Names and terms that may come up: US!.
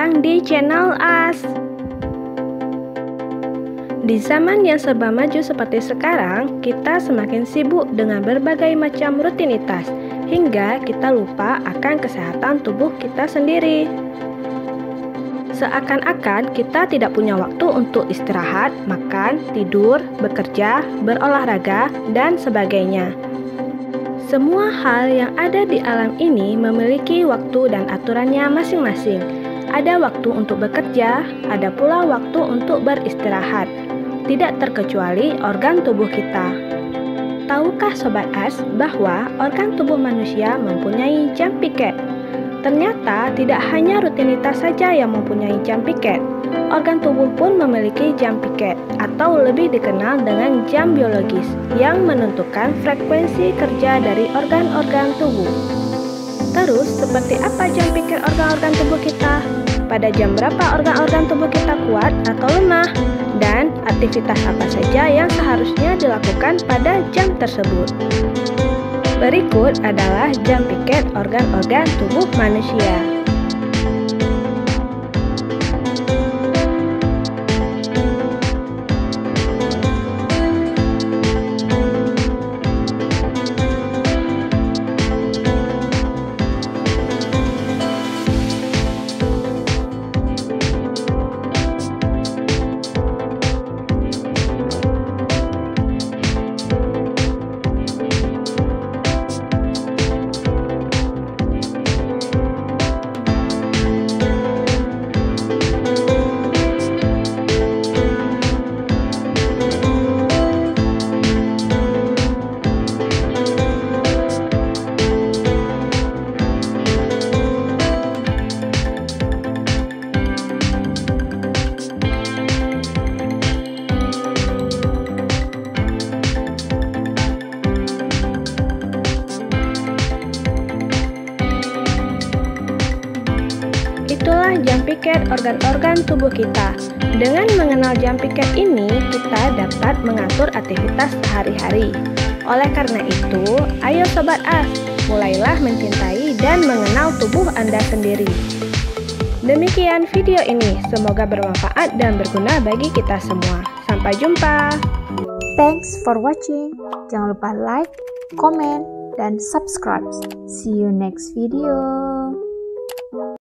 datang di channel US. Di zaman yang serba maju seperti sekarang, kita semakin sibuk dengan berbagai macam rutinitas hingga kita lupa akan kesehatan tubuh kita sendiri. Seakan-akan kita tidak punya waktu untuk istirahat, makan, tidur, bekerja, berolahraga, dan sebagainya. Semua hal yang ada di alam ini memiliki waktu dan aturannya masing-masing. Ada waktu untuk bekerja, ada pula waktu untuk beristirahat. Tidak terkecuali organ tubuh kita. Tahukah Sobat US bahwa organ tubuh manusia mempunyai jam piket? Ternyata tidak hanya rutinitas saja yang mempunyai jam piket. Organ tubuh pun memiliki jam piket atau lebih dikenal dengan jam biologis yang menentukan frekuensi kerja dari organ-organ tubuh. Terus, seperti apa jam piket organ-organ tubuh kita? Pada jam berapa organ-organ tubuh kita kuat atau lemah? Dan aktivitas apa saja yang seharusnya dilakukan pada jam tersebut? Berikut adalah jam piket organ-organ tubuh manusia. Itulah jam piket organ-organ tubuh kita. Dengan mengenal jam piket ini, kita dapat mengatur aktivitas sehari-hari. Oleh karena itu, ayo Sobat US, mulailah mencintai dan mengenal tubuh Anda sendiri. Demikian video ini, semoga bermanfaat dan berguna bagi kita semua. Sampai jumpa. Thanks for watching. Jangan lupa like, comment, dan subscribe. See you next video.